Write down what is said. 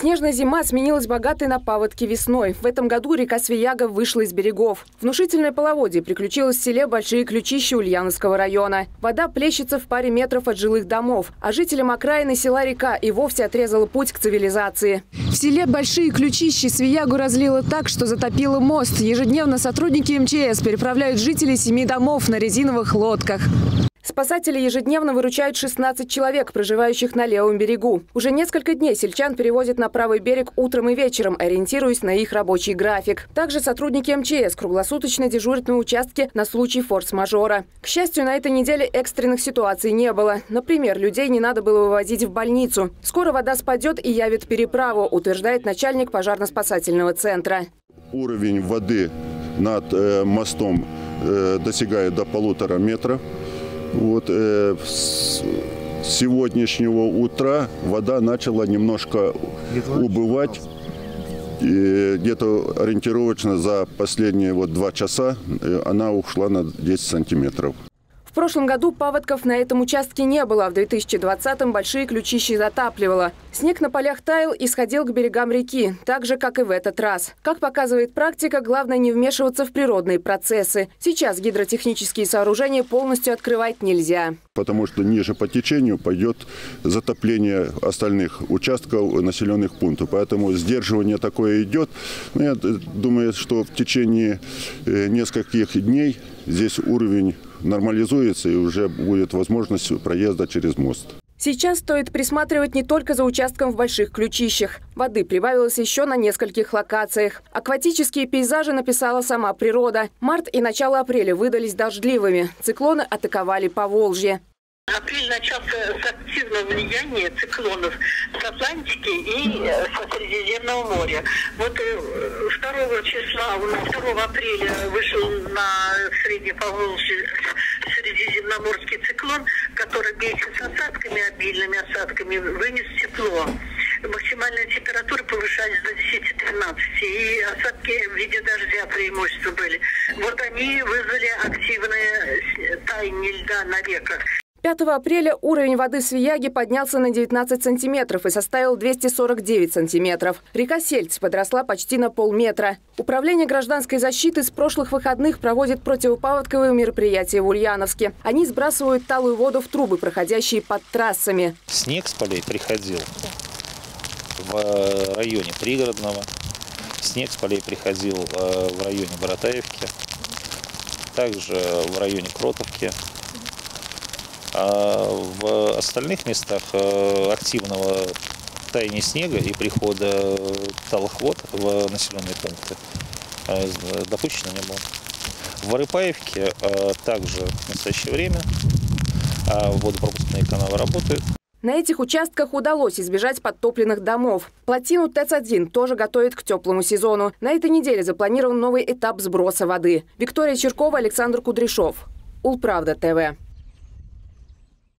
Снежная зима сменилась богатой на паводки весной. В этом году река Свияга вышла из берегов. Внушительное половодье приключилось в селе Большие Ключищи Ульяновского района. Вода плещется в паре метров от жилых домов, а жителям окраины села река и вовсе отрезала путь к цивилизации. В селе Большие Ключищи Свиягу разлило так, что затопило мост. Ежедневно сотрудники МЧС переправляют жителей 7 домов на резиновых лодках. Спасатели ежедневно выручают 16 человек, проживающих на левом берегу. Уже несколько дней сельчан перевозят на правый берег утром и вечером, ориентируясь на их рабочий график. Также сотрудники МЧС круглосуточно дежурят на участке на случай форс-мажора. К счастью, на этой неделе экстренных ситуаций не было. Например, людей не надо было вывозить в больницу. Скоро вода спадет и явит переправу, утверждает начальник пожарно-спасательного центра. Уровень воды над мостом достигает до 1,5 метра. Вот с сегодняшнего утра вода начала немножко убывать. Где-то ориентировочно за последние 2 часа она ушла на 10 сантиметров. В прошлом году паводков на этом участке не было, а в 2020-м Большие Ключищи затапливало. Снег на полях таял и сходил к берегам реки, так же, как и в этот раз. Как показывает практика, главное не вмешиваться в природные процессы. Сейчас гидротехнические сооружения полностью открывать нельзя. Потому что ниже по течению пойдет затопление остальных участков населенных пунктов. Поэтому сдерживание такое идет. Я думаю, что в течение нескольких дней здесь уровень нормализуется и уже будет возможность проезда через мост. Сейчас стоит присматривать не только за участком в Больших Ключищах. Воды прибавилось еще на нескольких локациях. Акватические пейзажи написала сама природа. Март и начало апреля выдались дождливыми. Циклоны атаковали Поволжье. Апрель начался с активного влияния циклонов с Атлантики и со Средиземного моря. Вот 2 апреля вышел на средиземноморский циклон, который вместе с осадками, обильными осадками, вынес тепло. Максимальная температура повышалась до 10-13, и осадки в виде дождя преимущества были. Вот они вызвали активное таяние льда на реках. 5 апреля уровень воды в Свияге поднялся на 19 сантиметров и составил 249 сантиметров. Река Сельц подросла почти на 0,5 метра. Управление гражданской защиты с прошлых выходных проводит противопаводковые мероприятия в Ульяновске. Они сбрасывают талую воду в трубы, проходящие под трассами. Снег с полей приходил в районе Пригородного, снег с полей приходил в районе Боротаевки, также в районе Кротовки. А в остальных местах активного таяния снега и прихода талых вод в населенные пункты допущено не было. В Варыпаевке также в настоящее время водопропускные каналы работают. На этих участках удалось избежать подтопленных домов. Плотину ТЭЦ-1 тоже готовят к теплому сезону. На этой неделе запланирован новый этап сброса воды. Виктория Чиркова, Александр Кудряшов. УлПравда ТВ.